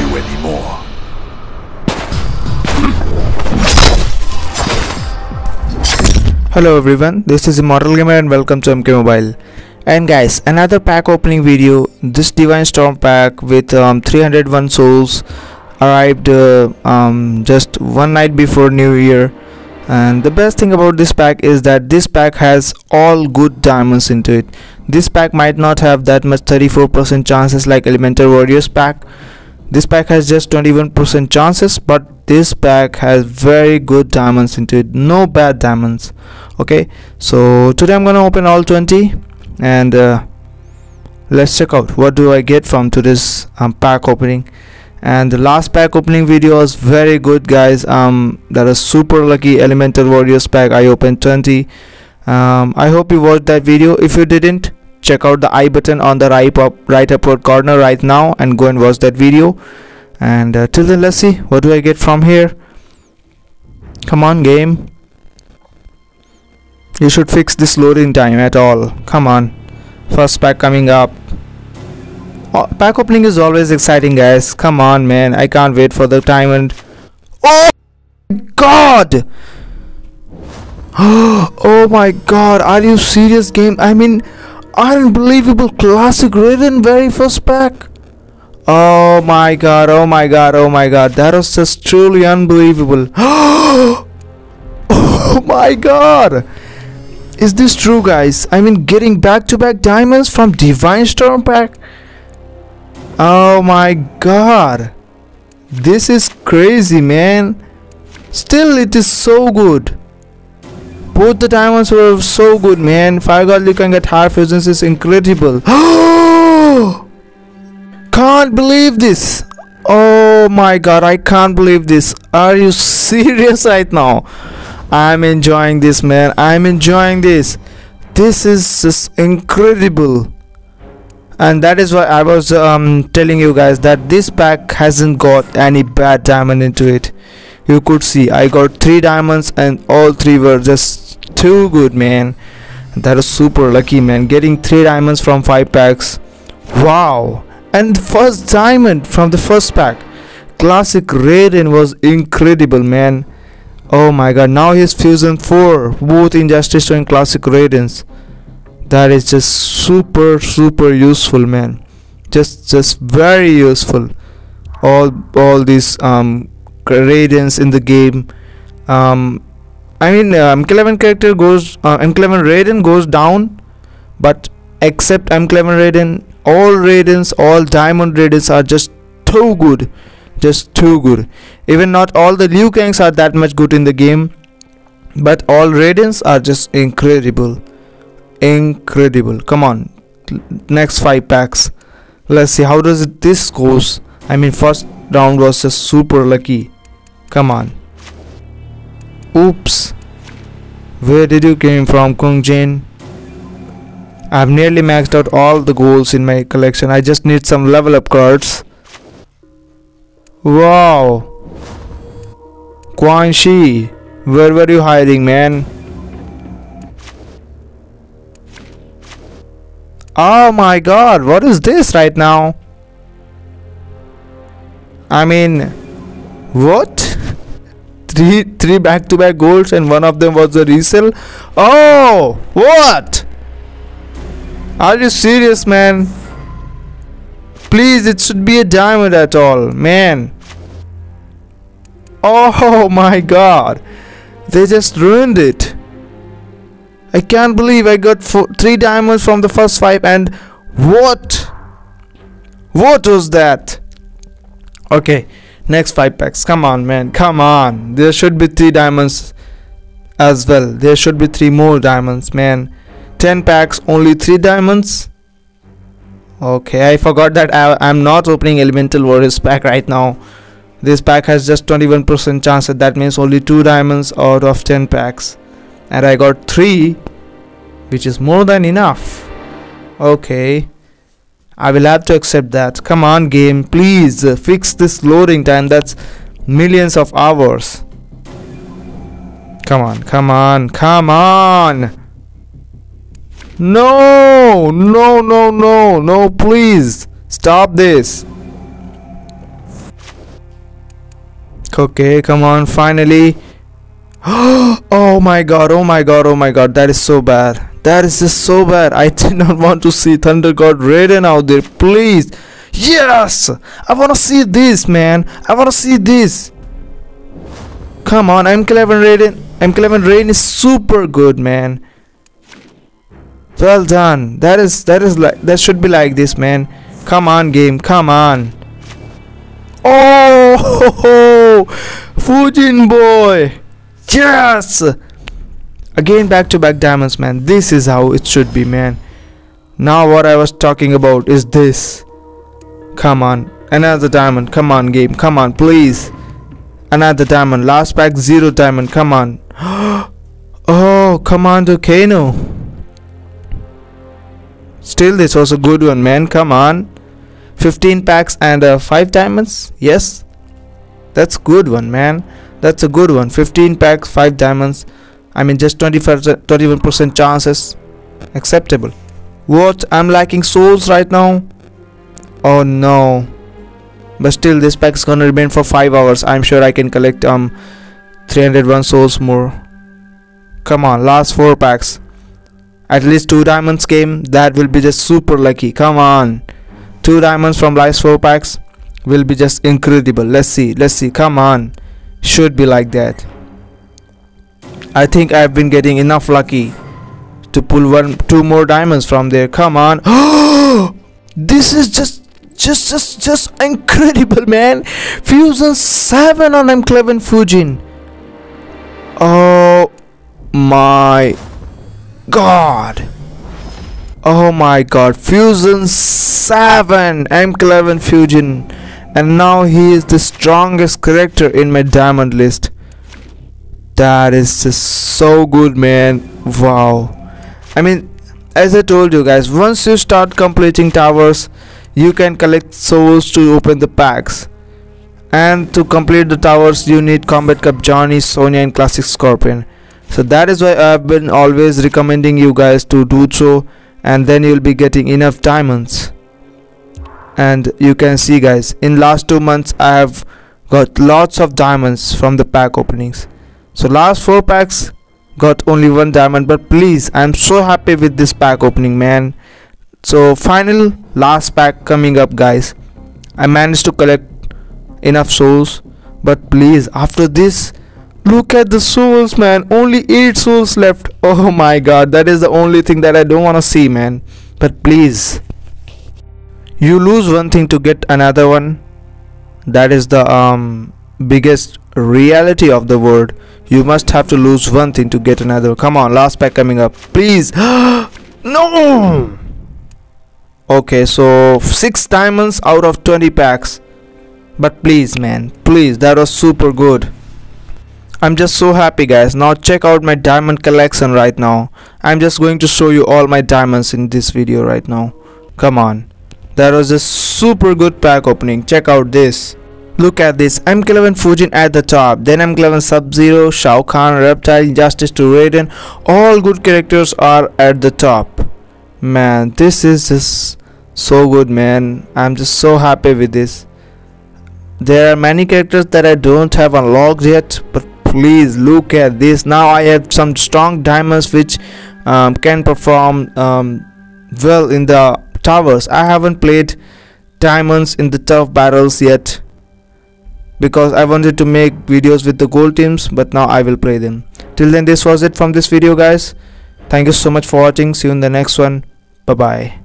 you anymore. Hello everyone, this is Immortal Gamer and welcome to MK Mobile. And guys, another pack opening video. This Divine Storm pack with 301 souls arrived just one night before New Year. And the best thing about this pack is that this pack has all good diamonds into it. This pack might not have that much 34% chances like Elemental Warriors pack. This pack has just 21% chances, but this pack has very good diamonds into it. No bad diamonds. Okay, so today I'm gonna open all 20 and let's check out what do I get from today's pack opening. And the last pack opening video was very good, guys. That was super lucky. Elemental Warriors pack, I opened 20. I hope you watched that video. If you didn't, check out the I button on the right upper corner right now and go and watch that video. And till then, let's see what do I get from here. Come on, game, you should fix this loading time at all. Come on. First pack coming up. Oh, pack opening is always exciting, guys. Come on, man, I can't wait for the time. And oh god, oh my god, are you serious, game? I mean, unbelievable. Classic Raiden, very first pack. Oh my god, oh my god, oh my god, that was just truly unbelievable. Oh my god, is this true, guys? I mean, getting back-to-back diamonds from Divine Storm pack. Oh my god, this is crazy, man. Still, it is so good. Both the diamonds were so good, man. Fire God, Liu Kang at higher fusions is incredible. Can't believe this. Oh my god, I can't believe this. Are you serious right now? I'm enjoying this, man. I'm enjoying this. This is just incredible. And that is why I was telling you guys that this pack hasn't got any bad diamond into it. You could see I got 3 diamonds and all 3 were just too good, man. That is super lucky, man. Getting 3 diamonds from 5 packs. Wow. And the first diamond from the first pack, Classic Raiden, was incredible, man. Oh my god, now he's Fusion 4, both Injustice and Classic Raidens. That is just super useful, man. Just very useful. All these Raidens in the game. I mean, MK11 character goes MK11 Raiden goes down, but except MK11 Raiden, all Raidens, all diamond Raidens are just too good. Just too good. Even not all the Liu Kangs are that much good in the game, but all Raidens are just incredible. Incredible. Come on, next 5 packs, let's see how does this goes. I mean, first round was just super lucky. Come on. Oops, where did you came from, Kung Jin? I've nearly maxed out all the goals in my collection. I just need some level up cards. Wow, Quan Chi, where were you hiding, man? Oh my god, what is this right now? I mean, what? Three back-to-back golds and one of them was a resell. Oh, what? Are you serious, man? Please, it should be a diamond at all, man. Oh my god, they just ruined it. I can't believe I got 3 diamonds from the first 5 and what? What was that? Okay, next 5 packs. Come on, man. Come on. There should be 3 diamonds as well. There should be 3 more diamonds, man. 10 packs, only 3 diamonds. Okay, I forgot that I'm not opening Elemental Warriors pack right now. This pack has just 21% chance. That means only 2 diamonds out of 10 packs. And I got 3, which is more than enough. Okay, I will have to accept that. Come on, game, please fix this loading time. That's millions of hours. Come on, come on, come on. No, no, no, no, no, please stop this. Okay, come on, finally. Oh my god, oh my god, oh my god, that is so bad. That is just so bad. I did not want to see Thunder God Raiden out there, please. Yes! I wanna see this, man. I wanna see this. Come on, MK11 Raiden. MK11 Raiden is super good, man. Well done. That is like, that should be like this, man. Come on, game. Come on. Oh, ho, ho. Fujin boy. Yes. Again, back-to-back diamonds, man. This is how it should be, man. Now what I was talking about is this. Come on, another diamond. Come on, game. Come on, please. Another diamond. Last pack, 0 diamond. Come on. Oh, Commando Kano. Still, this was a good one, man. Come on. 15 packs and 5 diamonds. Yes, that's good one, man. That's a good one. 15 packs, 5 diamonds. I mean, just 21% chances. Acceptable. What? I'm lacking souls right now. Oh no, but still this pack is gonna remain for 5 hours. I'm sure I can collect 301 souls more. Come on, last 4 packs, at least 2 diamonds came. That will be just super lucky. Come on, 2 diamonds from last 4 packs will be just incredible. Let's see. Come on, should be like that. I think I've been getting enough lucky to pull 1-2 more diamonds from there. Come on. This is just incredible, man. Fusion 7 on MK11 Fujin. Oh my god. Oh my god. Fusion 7 MK11 Fujin. And now he is the strongest character in my diamond list. That is just so good, man. Wow. I mean, as I told you guys, once you start completing towers, you can collect souls to open the packs, and to complete the towers you need Combat Cup Johnny, Sonya and Classic Scorpion. So that is why I've been always recommending you guys to do so, and then you'll be getting enough diamonds. And you can see guys, in last 2 months I have got lots of diamonds from the pack openings. So last 4 packs got only 1 diamond, but please, I'm so happy with this pack opening, man. So final last pack coming up, guys. I managed to collect enough souls, but please, after this, look at the souls, man. Only 8 souls left. Oh my god, that is the only thing that I don't want to see, man. But please, you lose one thing to get another one. That is the biggest reality of the world. You must have to lose one thing to get another. Come on, last pack coming up, please. No. Okay, so 6 diamonds out of 20 packs. But please, man, please, that was super good. I'm just so happy, guys. Now check out my diamond collection right now. I'm just going to show you all my diamonds in this video right now. Come on, that was a super good pack opening. Check out this. Look at this, MK11 Fujin at the top, then MK11 Sub-Zero, Shao Kahn, Reptile, Injustice Raiden, all good characters are at the top. Man, this is just so good, man. I'm just so happy with this. There are many characters that I don't have unlocked yet, but please look at this. Now I have some strong diamonds which can perform well in the towers. I haven't played diamonds in the tough battles yet, because I wanted to make videos with the gold teams, but now I will play them. Till then, this was it from this video, guys. Thank you so much for watching. See you in the next one. Bye bye.